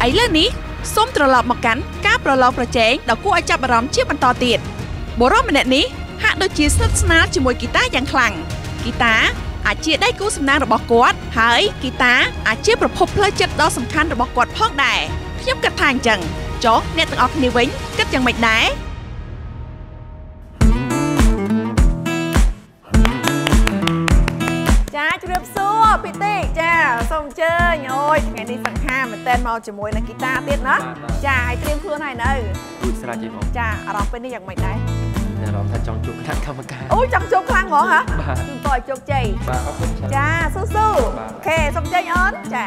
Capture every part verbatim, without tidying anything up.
ไอ้เรื่องนี้ส้มตรลอบมากันก้าปลลอบประแจงดอกกู้ไอจับอารมณ์เชี่ยบันต่อติดบรอมันนี้หากโดยจีสนับสนุนจมูกกีตาร์อย่างคลั่งกีตาร์อาจจะได้กู้สำนักระบบกอดหายกีตาร์อาจจะประพบเพลิดจัดดอกสำคัญระบบกอดพอกได้ย่อมกระทางจังโจ๊กเนี่ยต้องออกนิวิงกัดจังไม่ได้จ้าจะเริ่มสู้ปิติจ้าส่งเชิญโอ้ยไงนี่สังหารมันเต้นมาจมูกนะกีตาร์ติดนะจ้าไอเตรียมเครื่องไหนเนอะอุ้ยสลาจีผมจ้าเราเป็นได้อย่างไรได้เราถ้าจังจุกคลั่งกรรมการโอ้ยจังจุกคลั่งเหรอฮะต่อยจุกใจจ้าสู้ๆโอเคส่งเชิญย้อนจ้า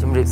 จุด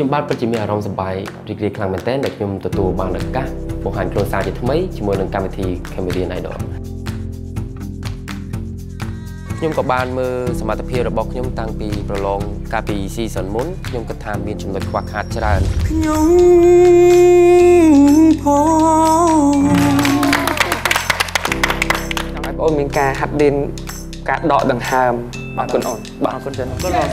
จุดบ้านปัจจุบันเราสบายเรียกคลังเป็นเต้นเด็กยมตัวตัวบางเด็กกะบวกหันโครงสร้างจะทำไมชิมวยหนึ่งการวิธีแคมเบรียนไอดอลยมกับบานมือสมาร์ทเพียร์บอกยมตั้งปีประลองกาปีซีสันมุนยมกระทำเบียนชุมนุมควักหัดชราญยมพอทำไมบอกเป็นการหัดดินการดอดังฮามบางคนอ่อนบางคนเจนก็ลอง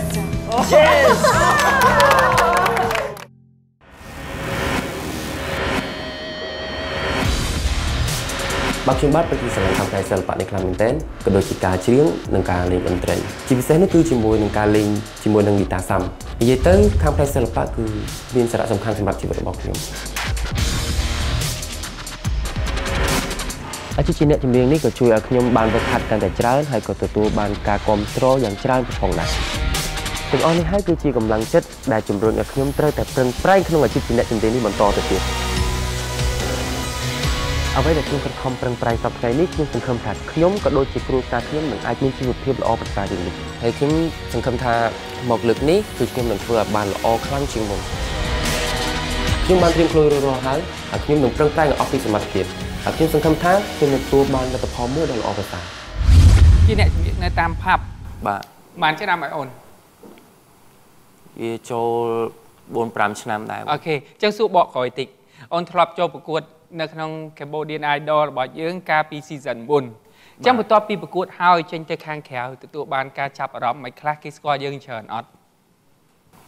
บางช่วงบ้านเป็นที่สำหรับทำการศิลปะในคลาสมินเต้นก็โดยจิตการเชื่องในการเล่นดนตรีจิตวิเศษนั่นคือจิมวยในการเล่นจิมวยในกีตาร์ซ้ำยิ่งเต้นทำการศิลปะคือมีสาระสำคัญสำหรับชีวิตบอกโยมอาชีพเนี่ยจิมวยนี่ก็ช่วยโยมบานประคัดการแต่เช้าให้กับตัวตัวบานการคอมโตรอย่างเช้าเป็นของหนักถึงอันนี้ให้คือจีกำลังเช็ดได้จิมวยโยมเตยแต่เพิ่งไพร่ขนมอาชีพเนี่ยจิมวยนี่มันต่อแต่เดียวเอาไว้แต่เพียงการคอมปรังปรายสับใจนี่คือสังคมถัดขย่มกับโดยจิตรูตาขย่มเหมือนไอ้ที่ชีวิตเพียบละอประสาทดีๆให้ขึ้นสังคมทาหมอกเหลือกนี้คือขย่มเหมือนเฟื่อบานละอคลั่งชิงมุมขย่มบานเตรียมคลุยรอหายขย่มเหมือนปรังปรายกับออฟฟิศสมาร์ทเก็ตขย่มสังคมทาเป็นตัวบานและตะพอมเมื่อได้ละอประสาทที่เนี่ยในตามภาพบ่ามันจะนำไปโอนเยโจบนปรามชนะได้โอเคเจ้าสุบอกคอยติกโอนทลับโจประกวดในขนมแคมโบเดียนไอดอลบอกยื่นกาปีซีซันบุญจังหวะต่อปีประกวดเฮาเช่นจะแข่งแข่งตัวบานการจับอารมณ์ไม่คลาสกิสกอร์ยื่นเชิญออด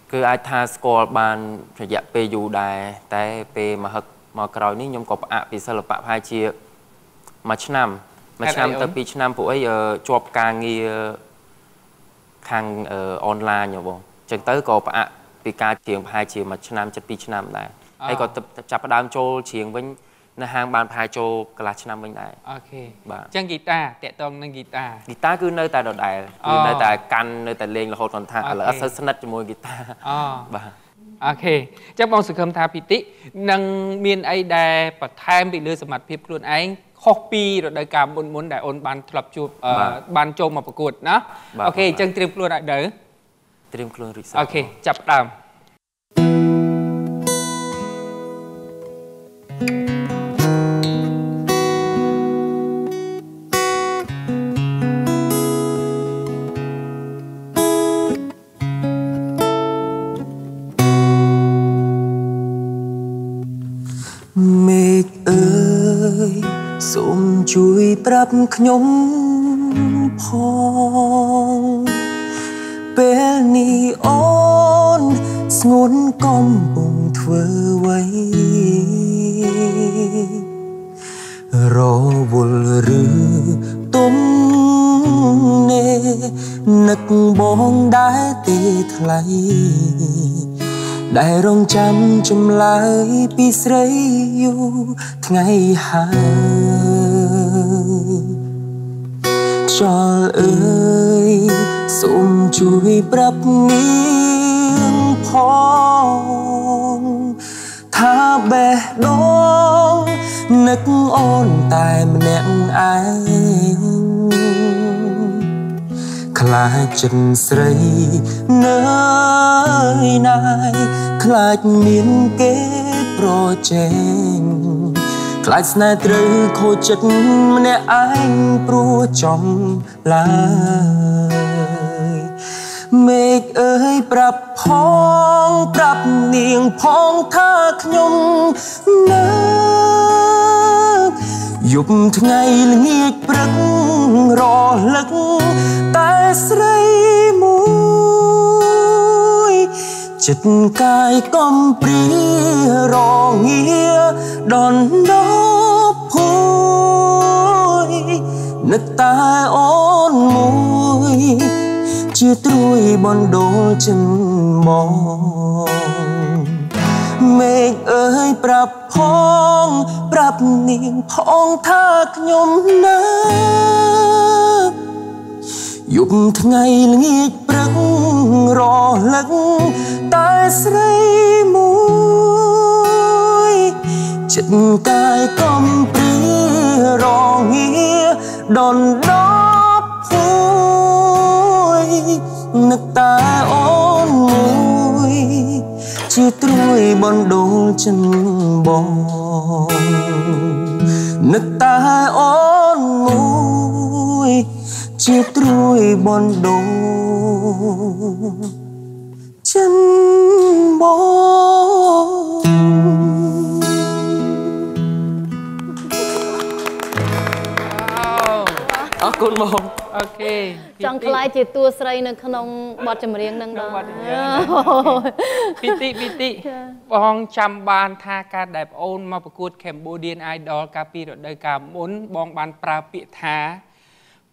คือไอทาสกอร์บานระยะไปอยู่ได้แต่ไปมาหักมากรอยนี่ยมกบอาปีสลับปะพายเชียมาชนามมาชนามแต่ปีชนามพวกไอ้จบการเงียทางออนไลน์อย่างบ่จังเตอร์กบอาปีการเชียงพายเชียมาชนามจะปีชนามได้ไอ้ก็จับประดามโจเชียงเป็นในห้างบานพายโจกลาชนามเป็นไงโอเคบ่าจังกีตาร์แต่ต้องนั่งกีตาร์กีตาร์คือเนยแต่ดอกได้เนยแต่กันเนยแต่เลงละครก่อนทางอะไรอัศสนัดจมูกกีตาร์บ่าโอเคจังมองสุขมทาพิตินั่งมีนไอเดย์ปัดแทมไปเรื่อยสมัติเพียบกลุ่นไอ้คอกปีดอกได้การบนบนได้โอนบานทับจูบบานโจมาประกวดนะโอเคจังเตรียมกลุ่นไอเดย์เตรียมกลุ่นริษโอเคจับตามช่วยปรับขยมพอง Penny on ngốn con bùng thưa quay Rô bùl rư tôm nê Nực bóng đáy tê thay Đại rong chăm chùm lại Bí srei yêu Ngày hai Chol ơi Xôm chui bắp miếng phong Tha bè đón Nức ôn tài mẹn anh Khla chân srei nơi này Khla miếng kế pro chênh Khla sna trư khô chất mẹ anh pro chồng lại Mẹ ơi prap phong prap niềng phong tha nhung nơi Dục ngày nghiệt bức rõ lực ta srei mũi Chật cài công bí rõ nghĩa đòn đó phối Nực ta ôn mũi Chưa trùi bọn đồ chân mòn Mẹ ơi prap phong prap niềng phong thác nhôm nát Dục ngày nghiệt bức rõ lực ta srei mũi Chật cài công bí rõ nghĩa đòn đó phối Nực ta ôn mũi Chưa trôi bọn đồ chân bóng Nước ta ôn môi Chưa trôi bọn đồ chân bóng Wow Ở con bóng Ok Trong lại chỉ tua srei nâng không bọt chầm riêng nâng đó Pí tị, pí tị Bóng chăm bàn tha ca đẹp ôn mà bà cốt Cambodian Idol ca pi rồi đời ca muốn bóng bàn pra bị thá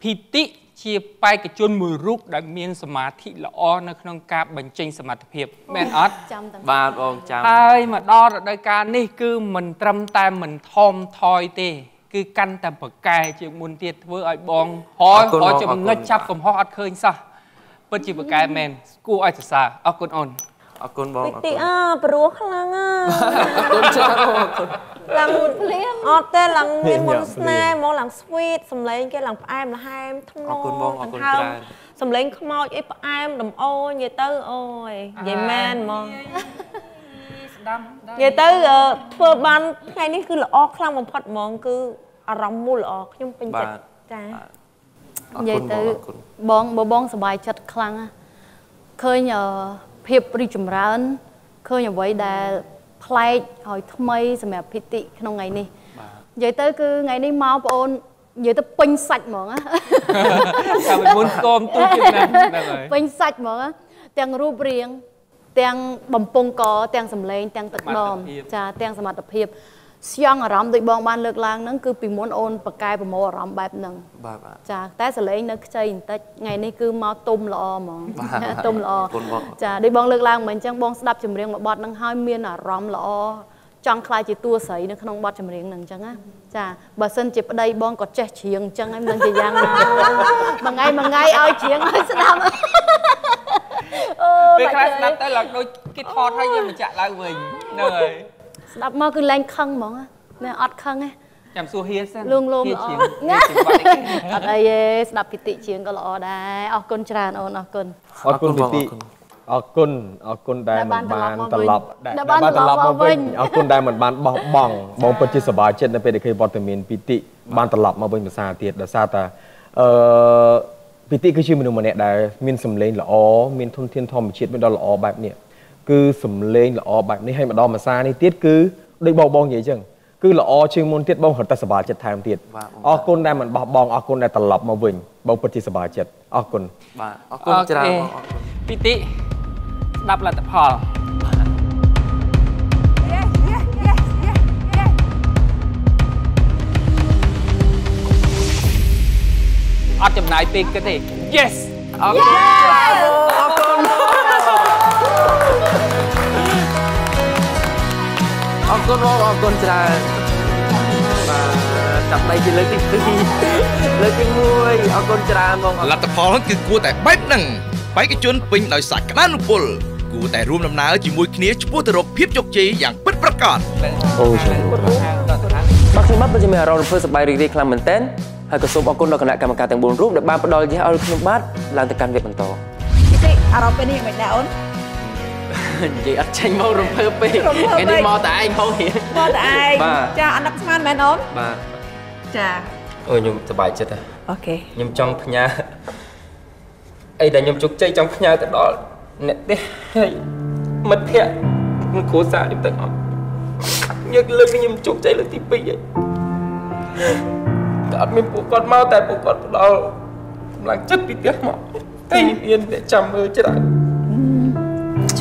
Pí tị chia bay cái chôn mùi rút đã miên sả má thị lõ nâng không ca bánh chênh sả mặt hiệp Mẹn ớt Bà bóng chăm Ơi mà đo rồi đời ca này cứ mình trăm ta mình thom thoi tê Cứ căn tầm bậc cài chuyện muôn tiệt với ai bóng Hói, hói chậm ngất chắp cầm hói át khơi anh xa Bất chì bậc cài mẹn, cô ai thật xa, ác con ồn Ác con bóng, ác con Bích tị à, bà rúa khá lăng à Ác con chắc không, ác con Lăng một liếm Ất tê lăng miên môn snai, môn lăng sweet Xâm lấy cái lăng bà em là hai em thâm ngô Ác con bóng, ác con trai Xâm lấy cái môi ấy bà em đầm ôi, như tớ ôi Vậy mẹn mơ Vậy tới thưa ban ngày này cứ là ớt lắm mà phát mong cứ ở rộng mùa là ớt nhưng bình chất Vậy tới bóng bóng sẽ bài chất khăn Khơi nhờ hiệp đi chùm ra ơn Khơi nhờ với đà play hỏi thơm mây sẽ mẹ phít tị trong ngày này Vậy tới cứ ngày này mau bọn Vậy tới bình sạch mong á Cảm ơn muốn cơm tu chừng năm Bình sạch mong á Tiếng rụp riêng Tiếng bầm bông có, tiếng xâm lên, tiếng tực đồm Tiếng xâm mặt đập hiệp Xuyên ở rõm tụi bọn bạn lực làng nâng Cứ bình muốn ôn bậc cài và mô ở rõm bạp nâng Tại xâm lên nâng chơi hình tích Ngày này cứ mau tôm lọ Tôm lọ Đôi bọn lực làng mình chẳng bọn đập chùm riêng Bọn bọn nâng hai miên ở rõm lọ Trong khai chỉ tua sấy nâng không bọn chùm riêng nâng chẳng á Bà sân chịp ở đây bọn có trẻ chiêng chẳng em nâng chì giang Mà ngay mà ngay ôi chiêng ôi sẽ đam Vì khá là sẵn tới là đôi cái thọt hay nhưng mà chạy lại mình Nơi Sẵn mơ cứ lên khăn mong á Nên ọt khăn á Chàm xua hiên xem Luôn luôn lọ Ở đây sẵn phí tị chiến có lọ đấy Ở con tràn ôn ở con Ở con phí tị Ở con Ở con đây mình bán tà lọc Đã bán tà lọc mà vinh Ở con đây mình bán bọc bỏng Bóng bất chứ sở bá chết nên phải để khi bọt tầm miền phí tị Bán tà lọc mà vinh mà xa tiệt Đã xa ta Ờ Vì tí cứ chư mình đồng mà nẹ đá mình xâm lên là ó, mình thông thiên thông một chiếc mình đó là ó bạp nè Cứ xâm lên là ó bạp nè hay mà đó mà xa nè tiết cứ Đấy bò bò như vậy chẳng cứ là o chương môn tiết bông hợp ta sờ bà chết tham tiết o côn đây mình bong o côn đây tận lọc mà vừng bông bớt chi sờ bà chết o côn o côn chả pi tị đáp là tập hò ở chấm nái tị cái gì yes o côn o côn o côn chả tập đây chỉ lấy cái thứ lấy cái muôi o côn chả mong là tập hò nó cứ cua tại bếp nằngไปกิจนปิงโดยสายกระนุพลกูแต่รวมลำน้าจิมวยขี้ชุบตรกเพียบจกจีอย่างเป็นประกาศโอ้ใช่บางทีมัดบางทีเราเพื่อสบายดีๆคลำเหมือนเต้นหากกระทรวงออกนอกคณะกรรมการแต่งบุญรูปเด็กบ้านปดอยที่เอาขึ้นบ้านหลังจากการเวียนต่อที่สิอารมณ์เป็นยังไงนะอ้นจีอัดเชงมารวมเพื่อปีไอ้นี่มอแต่ไอ้เขาเหี้ยมอแต่ไอ้จะอันดับสมันแมนอ้นจะเออยิ่งสบายจัดอ่ะโอเคยิ่งจ้องพญาไอ้แต่ยมจุกใจจำพญาแต่ดอเนี่ยเต้มันเทะมันโคซ่าดิบแต่หอมยกเลิกยมจุกใจเลิกที่ปีไอ้แต่อัดมีปวดกอดเมาแต่ปวดกอดเราหลังจัดปีเตี้ยหมอแต่ยิ่งเย็นแต่จำเออจะได้จ